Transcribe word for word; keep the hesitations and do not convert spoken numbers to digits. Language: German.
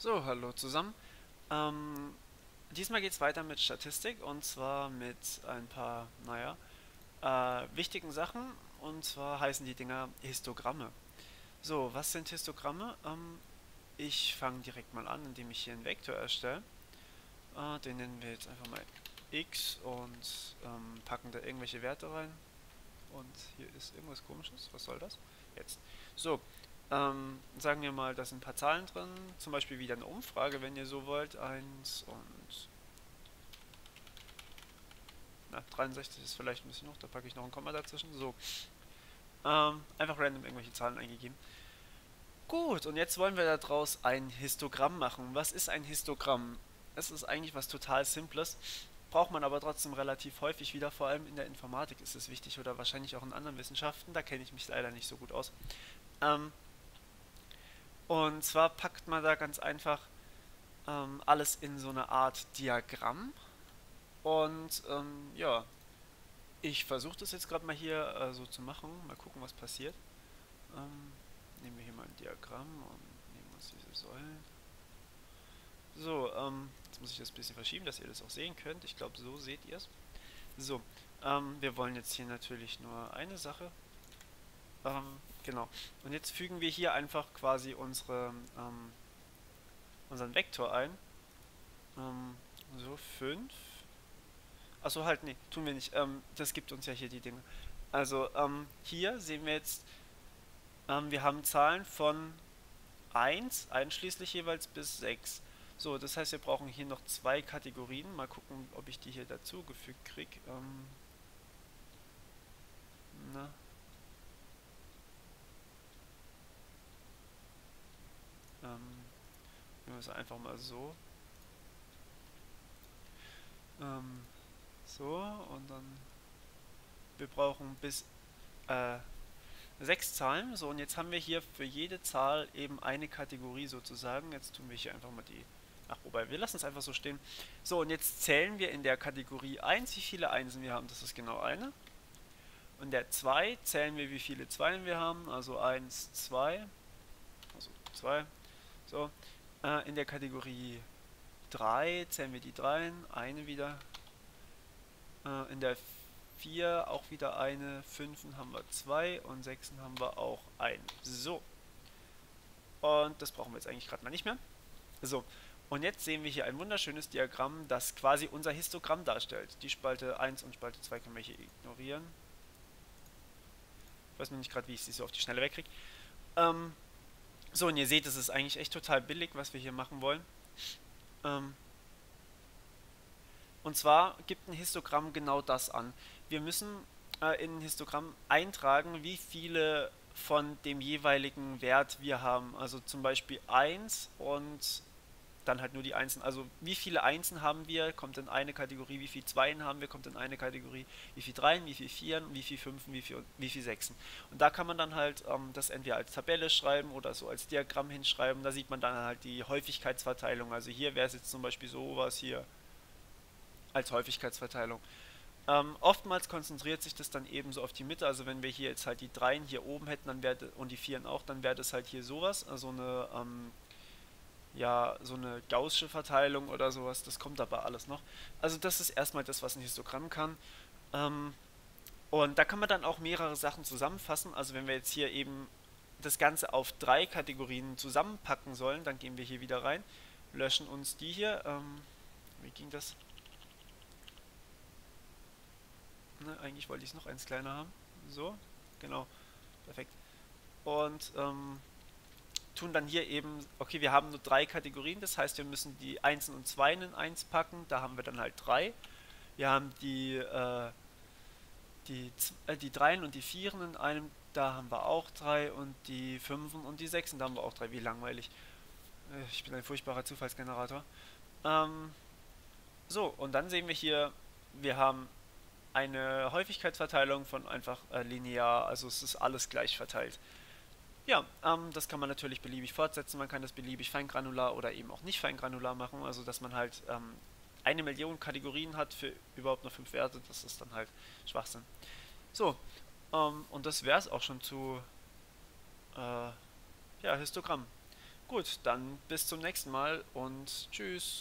So, hallo zusammen. Ähm, diesmal geht es weiter mit Statistik und zwar mit ein paar, naja, äh, wichtigen Sachen, und zwar heißen die Dinger Histogramme. So, was sind Histogramme? Ähm, ich fange direkt mal an, indem ich hier einen Vektor erstelle. Äh, den nennen wir jetzt einfach mal x und ähm, packen da irgendwelche Werte rein. Und hier ist irgendwas Komisches, was soll das? Jetzt. So. Ähm, sagen wir mal, da sind ein paar Zahlen drin, zum Beispiel wieder eine Umfrage, wenn ihr so wollt, eins und na, dreiundsechzig ist vielleicht ein bisschen hoch, da packe ich noch ein Komma dazwischen, so. Ähm, einfach random irgendwelche Zahlen eingegeben. Gut, und jetzt wollen wir daraus ein Histogramm machen. Was ist ein Histogramm? Es ist eigentlich was total Simples, braucht man aber trotzdem relativ häufig wieder, vor allem in der Informatik ist es wichtig oder wahrscheinlich auch in anderen Wissenschaften, da kenne ich mich leider nicht so gut aus. Ähm, Und zwar packt man da ganz einfach ähm, alles in so eine Art Diagramm. Und ähm, ja, ich versuche das jetzt gerade mal hier äh, so zu machen. Mal gucken, was passiert. Ähm, nehmen wir hier mal ein Diagramm und nehmen uns diese Säulen. So, ähm, jetzt muss ich das ein bisschen verschieben, dass ihr das auch sehen könnt. Ich glaube, so seht ihr es. So, ähm, wir wollen jetzt hier natürlich nur eine Sache. Ähm, Genau. Und jetzt fügen wir hier einfach quasi unsere, ähm, unseren Vektor ein. Ähm, so, fünf. Achso, halt, nee, tun wir nicht. Ähm, das gibt uns ja hier die Dinge. Also, ähm, hier sehen wir jetzt, ähm, wir haben Zahlen von eins, einschließlich jeweils, bis sechs. So, das heißt, wir brauchen hier noch zwei Kategorien. Mal gucken, ob ich die hier dazu gefügt kriege. Ähm, na. Nehmen wir es einfach mal so. Ähm, so, und dann wir brauchen bis äh, sechs Zahlen. So, und jetzt haben wir hier für jede Zahl eben eine Kategorie sozusagen. Jetzt tun wir hier einfach mal die... Ach, wobei, wir lassen es einfach so stehen. So, und jetzt zählen wir in der Kategorie eins, wie viele Einsen wir haben. Das ist genau eine. Und der zwei zählen wir, wie viele Zweien wir haben. Also eins, zwei. Also zwei. So, äh, in der Kategorie drei zählen wir die dreien, eine wieder. Äh, in der vier auch wieder eine, fünf haben wir zwei und sechs haben wir auch eins. So. Und das brauchen wir jetzt eigentlich gerade mal nicht mehr. So, und jetzt sehen wir hier ein wunderschönes Diagramm, das quasi unser Histogramm darstellt. Die Spalte eins und Spalte zwei können wir hier ignorieren. Ich weiß noch nicht gerade, wie ich sie so auf die Schnelle wegkriege. Ähm... So, und ihr seht, es ist eigentlich echt total billig, was wir hier machen wollen. Ähm und zwar gibt ein Histogramm genau das an. Wir müssen äh, in ein Histogramm eintragen, wie viele von dem jeweiligen Wert wir haben. Also zum Beispiel eins und dann halt nur die Einsen. Also wie viele Einsen haben wir, kommt in eine Kategorie, wie viele Zweien haben wir, kommt in eine Kategorie, wie viele Dreien, wie viele Vieren, wie viele Fünfen, wie viele wie viel Sechsen. Und da kann man dann halt ähm, das entweder als Tabelle schreiben oder so als Diagramm hinschreiben. Da sieht man dann halt die Häufigkeitsverteilung. Also hier wäre es jetzt zum Beispiel sowas hier als Häufigkeitsverteilung. Ähm, oftmals konzentriert sich das dann eben so auf die Mitte. Also wenn wir hier jetzt halt die Dreien hier oben hätten dann wär, und die Vieren auch, dann wäre das halt hier sowas. Also eine... Ähm, ja, so eine gaußsche Verteilung oder sowas, das kommt dabei alles noch. Also das ist erstmal das, was ein Histogramm kann. Ähm, und da kann man dann auch mehrere Sachen zusammenfassen. Also wenn wir jetzt hier eben das Ganze auf drei Kategorien zusammenpacken sollen, dann gehen wir hier wieder rein, löschen uns die hier. Ähm, wie ging das? Ne, eigentlich wollte ich es noch eins kleiner haben. So, genau, perfekt. Und, ähm... tun dann hier eben, okay, wir haben nur drei Kategorien, das heißt, wir müssen die Einsen und Zweien in eins packen, da haben wir dann halt drei. Wir haben die, äh, die, äh, die Dreien und die Vieren in einem, da haben wir auch drei, und die Fünfen und die Sechsen, da haben wir auch drei. Wie langweilig. Äh, ich bin ein furchtbarer Zufallsgenerator. Ähm, so, und dann sehen wir hier, wir haben eine Häufigkeitsverteilung von einfach äh, linear, also es ist alles gleich verteilt. Ja, ähm, das kann man natürlich beliebig fortsetzen, man kann das beliebig feingranular oder eben auch nicht feingranular machen, also dass man halt ähm, eine Million Kategorien hat für überhaupt nur fünf Werte, das ist dann halt Schwachsinn. So, ähm, und das wäre es auch schon zu äh, ja, Histogramm. Gut, dann bis zum nächsten Mal und tschüss.